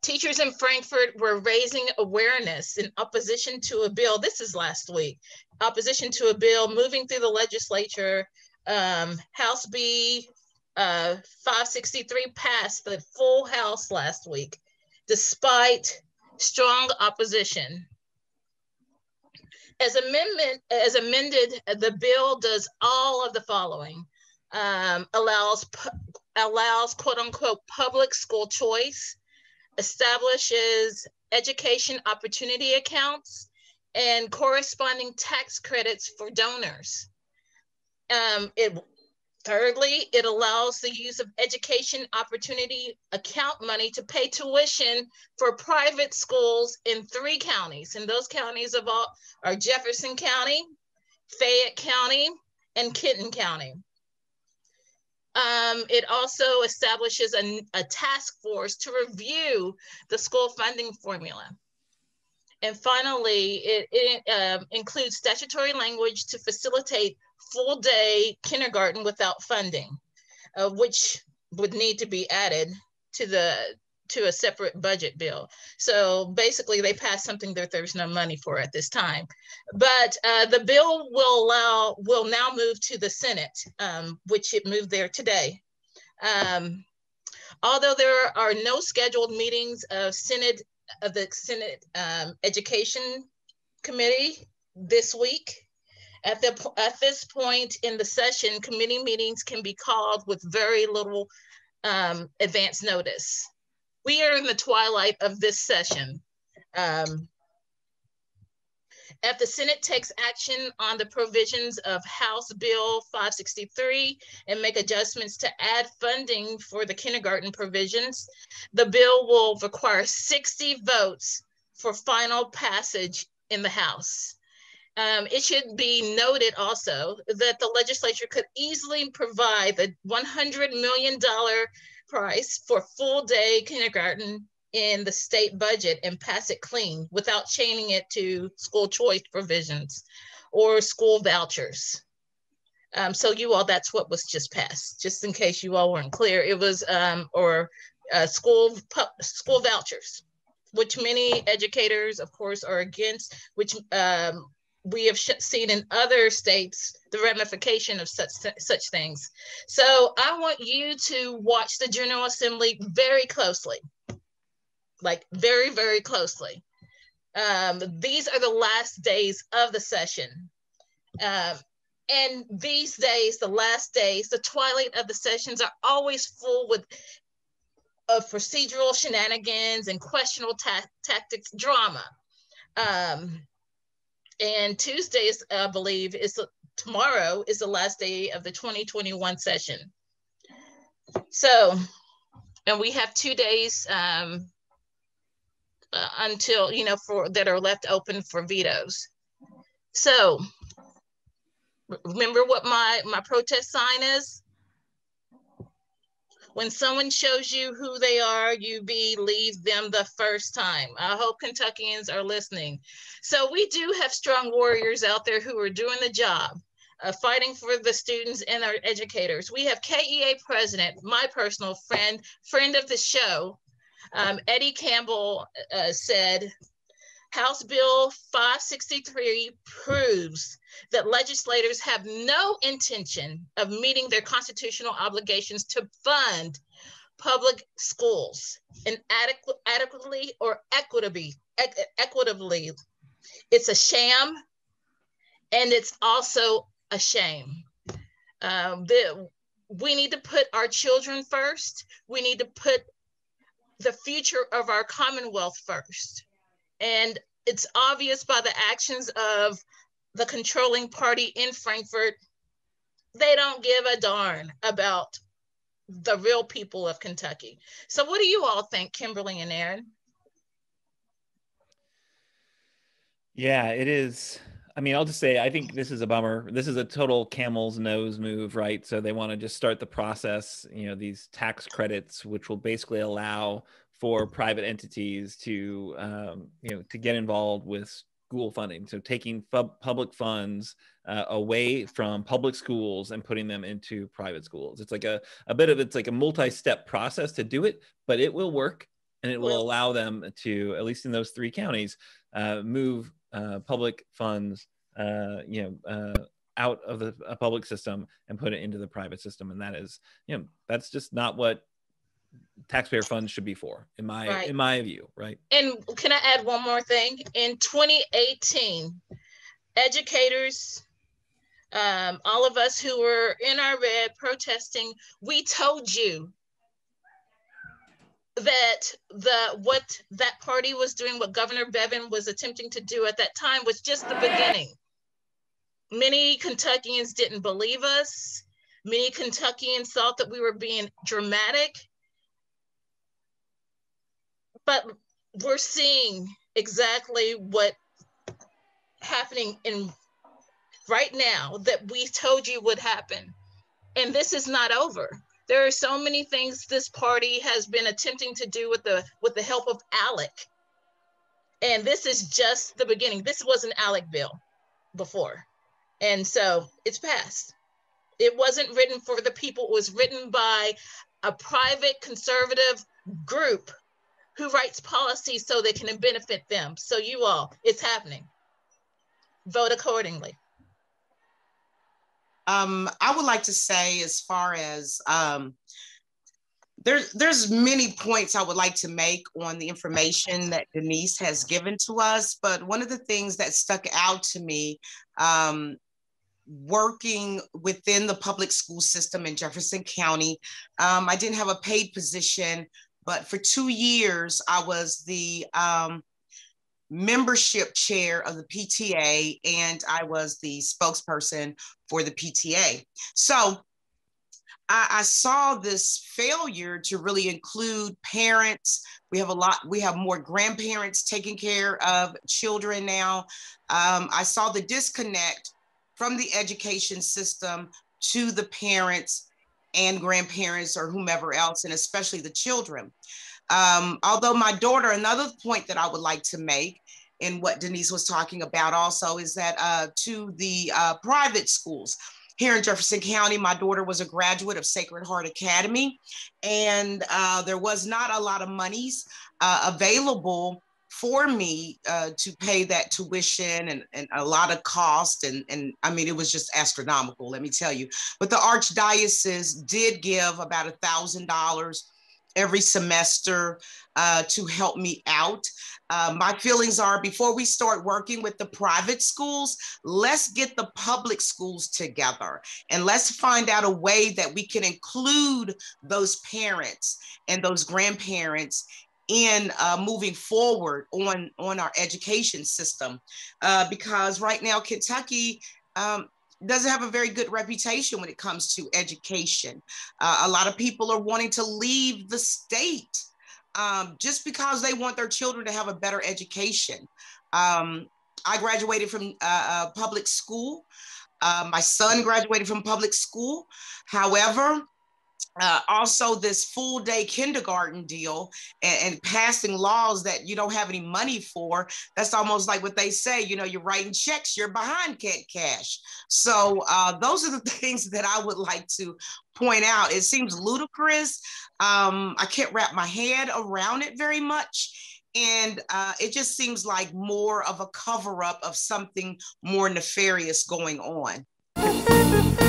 Teachers in Frankfort were raising awareness in opposition to a bill. This is last week. Opposition to a bill moving through the legislature. House B 563 passed the full House last week, despite strong opposition. As amended, the bill does all of the following. Allows quote unquote public school choice, establishes education opportunity accounts and corresponding tax credits for donors. Thirdly, it allows the use of education opportunity account money to pay tuition for private schools in 3 counties. And those counties are Jefferson County, Fayette County, and Kenton County. It also establishes a task force to review the school funding formula. And finally, it includes statutory language to facilitate full day kindergarten without funding, which would need to be added to a separate budget bill. So basically they passed something that there's no money for at this time. But the bill will now move to the Senate, which it moved there today. Although there are no scheduled meetings of the Senate Education Committee this week, at this point in the session, committee meetings can be called with very little advance notice. We are in the twilight of this session. If the Senate takes action on the provisions of House Bill 563 and make adjustments to add funding for the kindergarten provisions, the bill will require 60 votes for final passage in the House. It should be noted also that the legislature could easily provide the $100 million price for full day kindergarten in the state budget and pass it clean without chaining it to school choice provisions or school vouchers. So you all, that's what was just passed, just in case you all weren't clear. It was school vouchers, which many educators, of course, are against, which we have seen in other states the ramification of such things. So I want you to watch the General Assembly very closely, like very, very closely. These are the last days of the session. And these days, the last days, the twilight of the sessions are always full of procedural shenanigans and questionable tactics, drama. And Tuesday, I believe, tomorrow is the last day of the 2021 session. So, and we have 2 days until, you know, that are left open for vetoes. So, remember what my protest sign is? When someone shows you who they are, you believe them the first time. I hope Kentuckians are listening. So we do have strong warriors out there who are doing the job, fighting for the students and our educators. We have KEA president, my personal friend of the show, Eddie Campbell said, House Bill 563 proves that legislators have no intention of meeting their constitutional obligations to fund public schools adequately or equitably. It's a sham, and it's also a shame. We need to put our children first. We need to put the future of our Commonwealth first. And it's obvious by the actions of the controlling party in Frankfort, they don't give a darn about the real people of Kentucky. So what do you all think, Kimberly and Aaron? Yeah, it is. I mean, I'll just say, I think this is a bummer. This is a total camel's nose move, right? So they want to just start the process, you know, these tax credits, which will basically allow for private entities to, you know, to get involved with school funding. So taking public funds away from public schools and putting them into private schools. It's like a multi-step process to do it, but it will work. and it will allow them to, at least in those three counties, move public funds, out of the public system and put it into the private system. And that is, that's just not what taxpayer funds should be for, in my in my view, right? And can I add one more thing? In 2018, educators, all of us who were in our red protesting, we told you that what that party was doing, what Governor Bevin was attempting to do at that time, was just the beginning. Many Kentuckians didn't believe us. Many Kentuckians thought that we were being dramatic, but we're seeing exactly what's happening in right now that we told you would happen. And this is not over. There are so many things this party has been attempting to do with the help of ALEC. And this is just the beginning. This was an ALEC bill before. And so it's passed. It wasn't written for the people. It was written by a private conservative group who writes policy so they can benefit them. So you all, it's happening. Vote accordingly. I would like to say, as far as there's many points I would like to make on the information that Denise has given to us, but one of the things that stuck out to me, working within the public school system in Jefferson County, I didn't have a paid position, but for 2 years, I was the membership chair of the PTA, and I was the spokesperson for the PTA. So I saw this failure to really include parents. We have more grandparents taking care of children now. I saw the disconnect from the education system to the parents and grandparents or whomever else, and especially the children. Although my daughter, another point that I would like to make in what Denise was talking about also is that to the private schools here in Jefferson County, my daughter was a graduate of Sacred Heart Academy, and there was not a lot of monies available for me to pay that tuition and a lot of cost. And I mean, it was just astronomical, let me tell you. But the Archdiocese did give about $1,000 every semester to help me out. My feelings are, before we start working with the private schools, let's get the public schools together and let's find out a way that we can include those parents and those grandparents in moving forward on our education system. Because right now, Kentucky, doesn't have a very good reputation when it comes to education. A lot of people are wanting to leave the state just because they want their children to have a better education. I graduated from public school. My son graduated from public school. However, also this full day kindergarten deal and passing laws that you don't have any money for, that's almost like what they say, you're writing checks, you're behind cash. So those are the things that I would like to point out. It seems ludicrous. I can't wrap my head around it very much. And it just seems like more of a cover up of something more nefarious going on.